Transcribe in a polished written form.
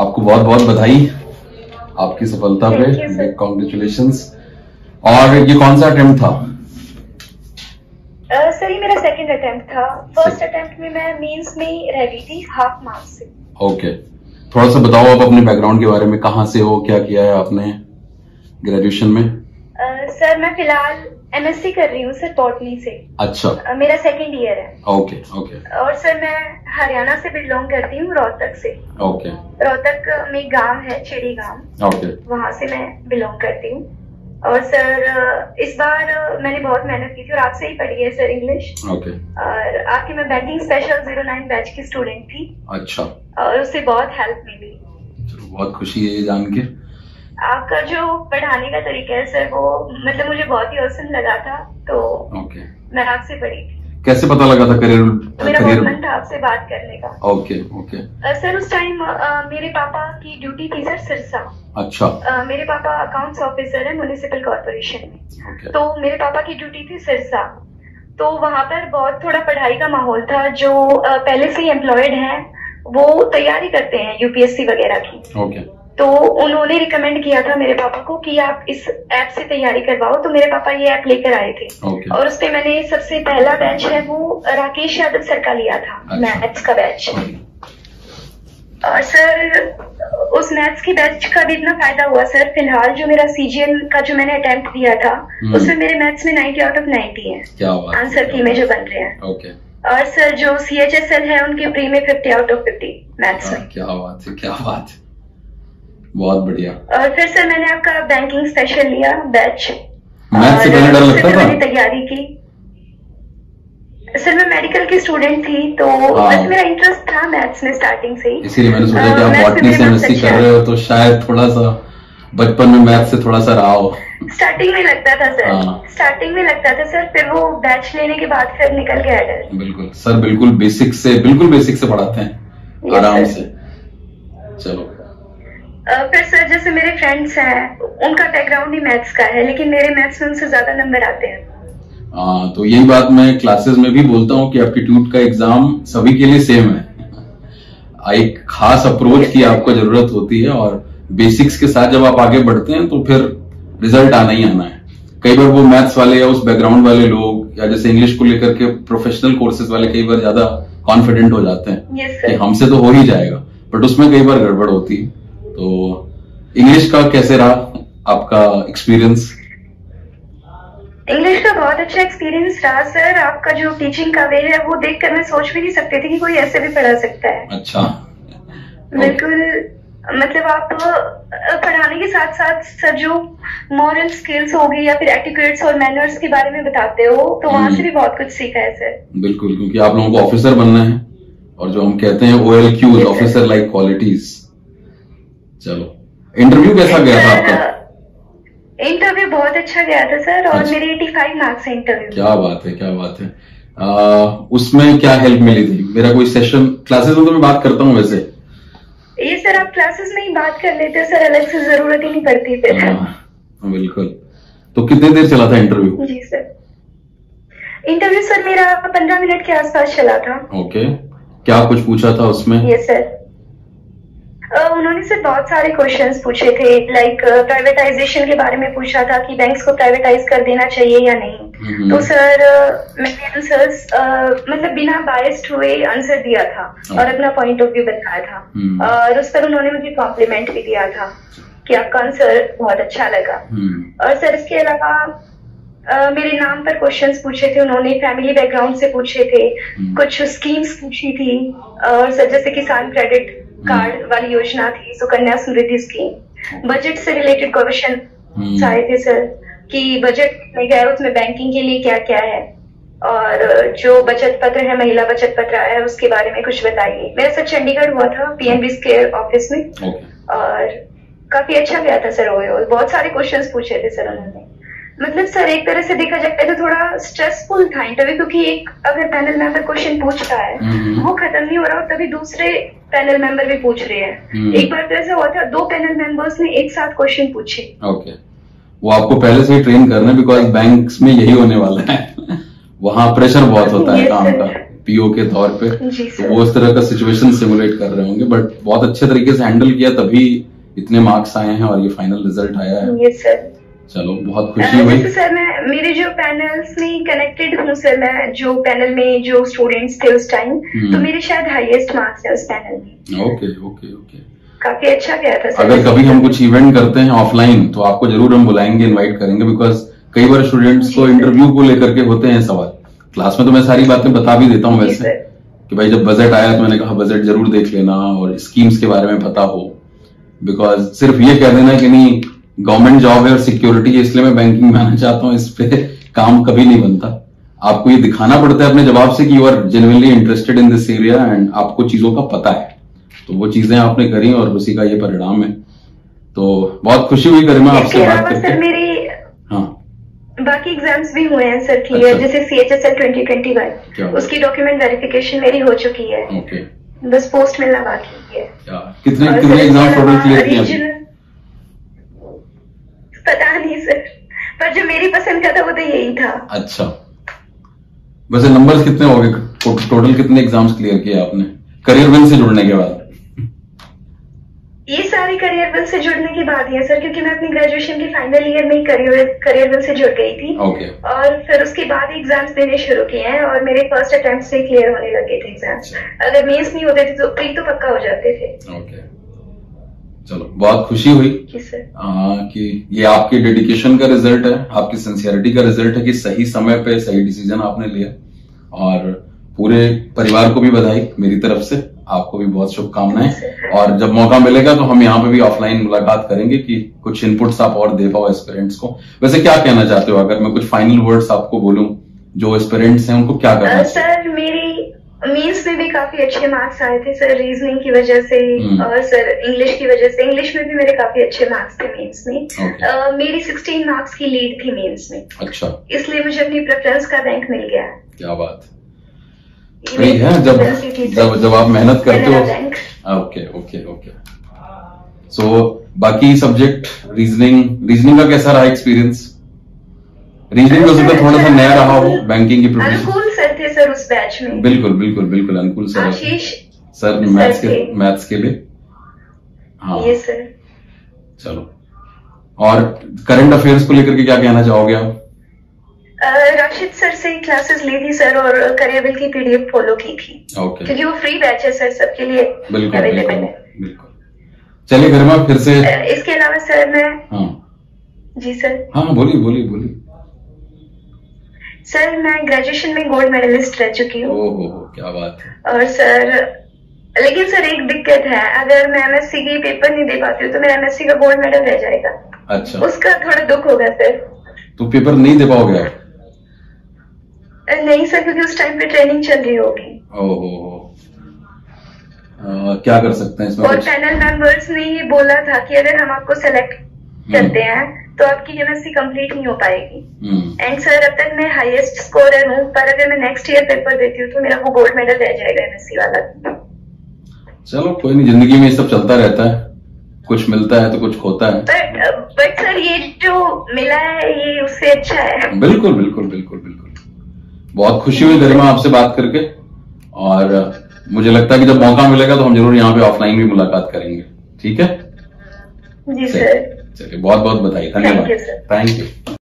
आपको बहुत बहुत बधाई आपकी सफलता पे, कॉन्ग्रेचुलेशंस। और ये कौन सा अटेम्प्ट था? सर ये मेरा सेकंड अटेम्प्ट था। फर्स्ट अटेम्प्ट में मैं मेंस में रह गई थी हाफ मार्क्स से। ओके, थोड़ा सा बताओ आप अपने बैकग्राउंड के बारे में, कहाँ से हो, क्या किया है आपने ग्रेजुएशन में? सर मैं फिलहाल एमएससी कर रही हूँ सर, बॉटनी से। अच्छा। मेरा सेकंड ईयर है। Okay okay. और सर मैं हरियाणा से बिलोंग करती हूँ, रोहतक से। ओके। रोहतक में गांव है छेड़ी गांव। ओके। वहाँ से मैं बिलोंग करती हूँ। और सर इस बार मैंने बहुत मेहनत की थी और आपसे ही पढ़ी है सर इंग्लिश। ओके। और आपकी मैं बैंकिंग स्पेशल 09 बैच की स्टूडेंट थी। अच्छा। और उससे बहुत हेल्प मिली। बहुत खुशी है ये जान के। आपका जो पढ़ाने का तरीका है सर वो मतलब मुझे बहुत ही औसम लगा था, तो ओके मैं आपसे पढ़ी थी। कैसे पता लगा था करियर? मेरा बहुत मन था आपसे बात करने का। Okay okay. सर उस टाइम मेरे पापा की ड्यूटी थी सर सिरसा। अच्छा। मेरे पापा अकाउंट्स ऑफिसर है म्युनिसिपल कॉर्पोरेशन में। okay. तो मेरे पापा की ड्यूटी थी सिरसा, तो वहाँ पर बहुत थोड़ा पढ़ाई का माहौल था। जो पहले से ही एम्प्लॉयड हैं वो तैयारी करते हैं यूपीएससी वगैरह की। okay. तो उन्होंने रिकमेंड किया था मेरे पापा को कि आप इस ऐप से तैयारी करवाओ, तो मेरे पापा ये ऐप लेकर आए थे। okay. और उसपे मैंने सबसे पहला बैच है वो राकेश यादव सर का लिया था। अच्छा। मैथ्स का बैच। okay. और सर उस मैथ्स की बैच का भी इतना फायदा हुआ सर, फिलहाल जो मेरा सीजीएल का जो मैंने अटेम्प्ट दिया था उसमें मेरे मैथ्स में 90 आउट ऑफ 90 है आंसर की में जो बन रहे हैं। okay. और सर जो CHSL है उनके प्री में 50 आउट ऑफ 50 मैथ्स में। क्या बात है, क्या बात, बहुत बढ़िया। और फिर सर मैंने आपका बैंकिंग स्पेशल लिया बैच। मैथ्स से डर लगता था? तैयारी की सर, मैं मेडिकल की स्टूडेंट थी तो बस मेरा इंटरेस्ट था मैथ्स में स्टार्टिंग से, इसीलिए मैंने सोचा कि आप बॉटनी से एमएससी कर रहे हो तो शायद थोड़ा सा बचपन में मैथ्स से थोड़ा सा रहा हो। स्टार्टिंग में लगता था सर, स्टार्टिंग में लगता था सर, फिर वो बैच लेने के बाद फिर निकल गया डर। बिल्कुल सर, बिल्कुल बेसिक से, बिल्कुल बेसिक से पढ़ाते हैं आराम से। चलो फिर सर जैसे मेरे फ्रेंड्स हैं उनका बैकग्राउंड ही मैथ्स का है, लेकिन मेरे मैथ्स में उनसे ज्यादा नंबर आते हैं। तो यही बात मैं क्लासेस में भी बोलता हूँ कि एप्टीट्यूड का एग्जाम सभी के लिए सेम है। एक खास अप्रोच की आपको जरूरत होती है और बेसिक्स के साथ जब आप आगे बढ़ते हैं तो फिर रिजल्ट आना ही आना है। कई बार वो मैथ्स वाले या उस बैकग्राउंड वाले लोग या जैसे इंग्लिश को लेकर के प्रोफेशनल कोर्सेज वाले कई बार ज्यादा कॉन्फिडेंट हो जाते हैं कि हमसे तो हो ही जाएगा, बट उसमें कई बार गड़बड़ होती है। तो इंग्लिश का कैसे रहा आपका एक्सपीरियंस? इंग्लिश का बहुत अच्छा एक्सपीरियंस रहा सर। आपका जो टीचिंग का वे है वो देखकर मैं सोच भी नहीं सकती थी कि कोई ऐसे भी पढ़ा सकता है। अच्छा। बिल्कुल। मतलब आप पढ़ाने के साथ साथ सर जो मॉरल स्किल्स हो गई या फिर एटिकेट्स और मैनर्स के बारे में बताते हो, तो वहाँ से भी बहुत कुछ सीखा है सर। बिल्कुल, क्योंकि आप लोगों को ऑफिसर बनना है और जो हम कहते हैं OLQs, ऑफिसर लाइक क्वालिटीज। चलो इंटरव्यू कैसा गया था आपका? इंटरव्यू बहुत अच्छा गया था सर। और अच्छा। मेरे 85 मार्क्स है इंटरव्यू। क्या बात है, क्या बात है। उसमें क्या हेल्प मिली थी? मेरा कोई सेशन क्लासेस में तो मैं बात करता हूँ वैसे। ये सर आप क्लासेस में ही बात कर लेते हो सर, अलग से जरूरत ही नहीं पड़ती फिर। बिल्कुल। तो कितने देर चला था इंटरव्यू? जी सर इंटरव्यू सर मेरा 15 मिनट के आसपास चला था। ओके। क्या कुछ पूछा था उसमें? ये सर उन्होंने से बहुत सारे क्वेश्चंस पूछे थे, लाइक प्राइवेटाइजेशन के बारे में पूछा था कि बैंक्स को प्राइवेटाइज कर देना चाहिए या नहीं। तो सर मैंने आंसर्स मतलब बिना बायस्ड हुए आंसर दिया था और अपना पॉइंट ऑफ व्यू बताया था। और उस पर उन्होंने मुझे कॉम्प्लीमेंट भी दिया था कि आपका आंसर बहुत अच्छा लगा। और सर इसके अलावा मेरे नाम पर क्वेश्चंस पूछे थे उन्होंने, फैमिली बैकग्राउंड से पूछे थे, कुछ स्कीम्स पूछी थी। और सर जैसे किसान क्रेडिट कार्ड वाली योजना थी, सुकन्या समृद्धि स्कीम, बजट से रिलेटेड क्वेश्चन आए थे सर कि बजट में गया उसमें बैंकिंग के लिए क्या क्या है, और जो बचत पत्र है महिला बचत पत्र आया है उसके बारे में कुछ बताइए। मेरा सर चंडीगढ़ हुआ था PNB केयर ऑफिस में। और काफी अच्छा गया था सर ओवरऑल। बहुत सारे क्वेश्चंस पूछे थे सर उन्होंने। मतलब सर एक तरह से देखा जाए तो थोड़ा स्ट्रेसफुल था इंटरव्यू, क्योंकि एक अगर पैनल मेंबर क्वेश्चन पूछता है वो खत्म नहीं हो रहा और तभी दूसरे पैनल मेंबर भी पूछ रहे हैं। एक बार ऐसा हुआ था 2 पैनल मेंबर्स ने एक साथ क्वेश्चन पूछे। ओके। वो आपको पहले से ही ट्रेन करना है, बिकॉज बैंक्स में यही होने वाला है। वहाँ प्रेशर बहुत होता है काम का, पीओ के तौर पे, तो वो इस तरह का सिचुएशन सिमुलेट कर रहे होंगे, बट बहुत अच्छे तरीके से हैंडल किया तभी इतने मार्क्स आए हैं और ये फाइनल रिजल्ट आया है। यस सर, चलो बहुत खुशी हुई। सर मैं मेरे जो पैनल्स में कनेक्टेड हूँ सर, मैं जो पैनल में जो स्टूडेंट्स थे उस टाइम, तो मेरे शायद हाईएस्ट मार्क्स है उस पैनल में। ओके ओके ओके, काफी अच्छा गया था सर। अगर कभी हम कुछ इवेंट करते हैं ऑफलाइन तो आपको जरूर हम बुलाएंगे, इन्वाइट करेंगे, बिकॉज कई बार स्टूडेंट्स को इंटरव्यू को लेकर के होते हैं सवाल। क्लास में तो मैं सारी बातें बता भी देता हूँ वैसे कि भाई जब बजट आया तो मैंने कहा बजट जरूर देख लेना और स्कीम्स के बारे में पता हो, बिकॉज सिर्फ ये कह देना कि नहीं गवर्नमेंट जॉब है और सिक्योरिटी है इसलिए मैं बैंकिंग में आना चाहता हूँ, इस पे काम कभी नहीं बनता। आपको ये दिखाना पड़ता है अपने जवाब से कि you are genuinely interested in this area and आपको चीजों का पता है, तो वो चीजें आपने करी और उसी का ये परिणाम है। तो बहुत खुशी हुई गरिमा आपसे बात करके। बाकी एग्जाम्स भी हुए हैं सर क्लियर। अच्छा। जैसे CHSL 2021 उसकी डॉक्यूमेंट वेरिफिकेशन मेरी हो चुकी है। ओके। बस पोस्ट मिलना बाकी है। कितने एग्जाम टोटल क्लियर किए? पता नहीं सर, पर जो मेरी पसंद का था वो तो यही था। अच्छा, वैसे नंबर्स कितने हो गए टोटल, कितने एग्जाम्स क्लियर किए आपने करियर विंग से जुड़ने के बाद? ये सारे करियर वेल से जुड़ने की बात है सर, क्योंकि मैं अपनी ग्रेजुएशन के फाइनल ईयर में ही करियर वेल से जुड़ गई थी। ओके। और फिर उसके बाद एग्जाम्स देने शुरू किए हैं और मेरे फर्स्ट अटेम्प्ट से क्लियर होने लगे थे एग्जाम्स। अगर मेंस नहीं होते थे तो प्री तो पक्का हो जाते थे। ओके, चलो बहुत खुशी हुई कि ये आपकी डेडिकेशन का रिजल्ट है, आपकी सिंसियरिटी का रिजल्ट है कि सही समय पे सही डिसीजन आपने लिया। और पूरे परिवार को भी बधाई मेरी तरफ से, आपको भी बहुत शुभकामनाएं। और जब मौका मिलेगा तो हम यहाँ पे भी ऑफलाइन मुलाकात करेंगे कि कुछ इनपुट्स आप और दे पाओ एस्पिरेंट्स को। वैसे क्या कहना चाहते हो, अगर मैं कुछ फाइनल वर्ड्स आपको बोलूं जो एस्पिरेंट्स हैं उनको क्या करना? सर मेरी मेंस में भी काफी अच्छे मार्क्स आए थे सर, रीजनिंग की वजह से और सर इंग्लिश की वजह से। इंग्लिश में भी मेरे काफी अच्छे मार्क्स थे मेंस में। मेरी 16 मार्क्स की लीड थी मेंस में। अच्छा, इसलिए मुझे अपनी प्रेफरेंस का रैंक मिल गया। क्या बात है, जब जब जब आप मेहनत करते हो। ओके ओके ओके, सो बाकी सब्जेक्ट रीजनिंग का कैसा रहा एक्सपीरियंस? रीजनिंग का सब्जेक्ट थोड़ा सा नया रहा हो बैंकिंग की प्रिपरेशन। अनुकूल सर थे सर उस बैच में। बिल्कुल बिल्कुल बिल्कुल, अनुकूल सर सर मैथ्स के लिए। हाँ ये सर, चलो और करंट अफेयर्स को लेकर के क्या कहना चाहोगे आप? राशिद सर से क्लासेस ली थी सर और करियर वेल की पीडीएफ फॉलो की थी। ओके। क्योंकि वो फ्री बैच है सर सबके लिए अवेलेबल है। बिल्कुल, चलिए गरिमा फिर से। इसके अलावा सर मैं जी सर। हाँ बोलिए बोलिए बोलिए। सर मैं ग्रेजुएशन में गोल्ड मेडलिस्ट रह चुकी हूँ। ओहो क्या बात है। और सर लेकिन सर एक दिक्कत है, अगर मैं MSc की पेपर नहीं दे पाती हूँ तो मेरा MSc का गोल्ड मेडल रह जाएगा। अच्छा, उसका थोड़ा दुख होगा सर। तो पेपर नहीं दे पाओगे? नहीं सर, क्योंकि उस टाइम पे ट्रेनिंग चल रही होगी। ओह, क्या कर सकते हैं इसमें? और पैनल मेंबर्स ने ये बोला था कि अगर हम आपको सेलेक्ट करते हैं तो आपकी MSc कंप्लीट नहीं हो पाएगी। एंड सर अब तक मैं हाईएस्ट स्कोरर हूँ, पर अगर मैं नेक्स्ट ईयर पेपर देती हूँ तो मेरा वो गोल्ड मेडल रह जाएगा MSc वाला। चलो कोई नहीं, जिंदगी में ये सब चलता रहता है, कुछ मिलता है तो कुछ खोता है। बट सर ये जो मिला है ये उससे अच्छा है। बिल्कुल बिल्कुल बिल्कुल बिल्कुल, बहुत खुशी हुई गरिमा आपसे बात करके। और मुझे लगता है कि जब मौका मिलेगा तो हम जरूर यहाँ पे ऑफलाइन भी मुलाकात करेंगे। ठीक है जी सर, चलिए बहुत बहुत बधाई, धन्यवाद, थैंक यू।